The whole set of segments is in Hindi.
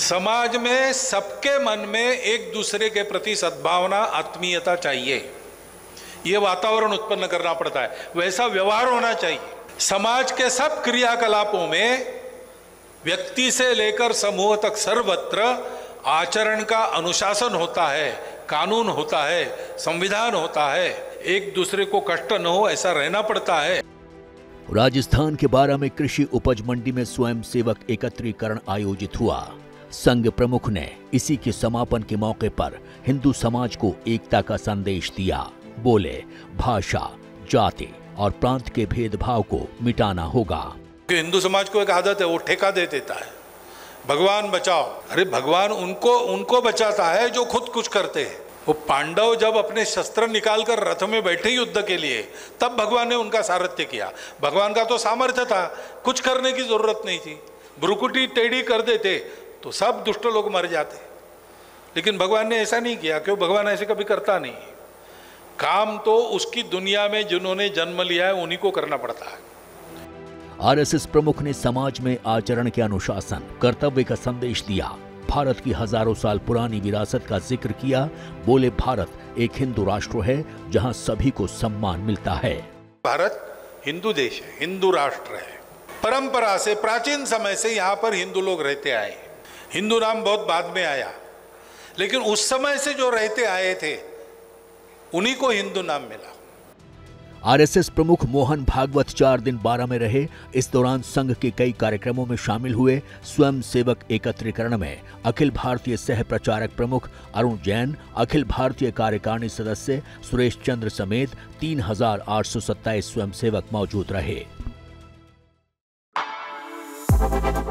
समाज में सबके मन में एक दूसरे के प्रति सद्भावना, आत्मीयता चाहिए। ये वातावरण उत्पन्न करना पड़ता है, वैसा व्यवहार होना चाहिए। समाज के सब क्रियाकलापों में व्यक्ति से लेकर समूह तक सर्वत्र आचरण का अनुशासन होता है, कानून होता है, संविधान होता है। एक दूसरे को कष्ट न हो ऐसा रहना पड़ता है। राजस्थान के बारां में कृषि उपज मंडी में स्वयंसेवक एकत्रीकरण आयोजित हुआ। संघ प्रमुख ने इसी के समापन के मौके पर हिंदू समाज को एकता का संदेश दिया। बोले, भाषा, जाति और प्रांत के भेदभाव को मिटाना होगा। हिंदू समाज को एक आदत है, वो ठेका दे देता है, भगवान बचाओ। अरे भगवान उनको बचाता है जो खुद कुछ करते हैं। वो पांडव जब अपने शस्त्र निकालकर रथ में बैठे युद्ध के लिए, तब भगवान ने उनका सारथ्य किया। भगवान का तो सामर्थ्य था, कुछ करने की जरूरत नहीं थी। भ्रुकुटी टेढ़ी कर देते तो सब दुष्ट लोग मर जाते, लेकिन भगवान ने ऐसा नहीं किया। क्यों? भगवान ऐसे कभी करता नहीं। काम तो उसकी दुनिया में जिन्होंने जन्म लिया है उन्हीं को करना पड़ता है। आरएसएस प्रमुख ने समाज में आचरण के अनुशासन, कर्तव्य का संदेश दिया। भारत की हजारों साल पुरानी विरासत का जिक्र किया। बोले, भारत एक हिंदू राष्ट्र है जहां सभी को सम्मान मिलता है। भारत हिंदू देश है, हिंदू राष्ट्र है। परंपरा से, प्राचीन समय से यहाँ पर हिंदू लोग रहते आए। हिंदू नाम बहुत बाद में आया, लेकिन उस समय से जो रहते आए थे उन्हीं को हिंदू नाम मिला। आरएसएस प्रमुख मोहन भागवत 4 दिन बारां में रहे। इस दौरान संघ के कई कार्यक्रमों में शामिल हुए। स्वयंसेवक एकत्रीकरण में अखिल भारतीय सह प्रचारक प्रमुख अरुण जैन, अखिल भारतीय कार्यकारिणी सदस्य सुरेश चंद्र समेत 3827 स्वयंसेवक मौजूद रहे।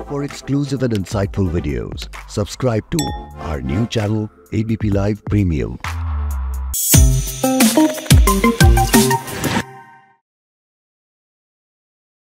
For exclusive and insightful videos, subscribe to our new channel ABP Live Premium.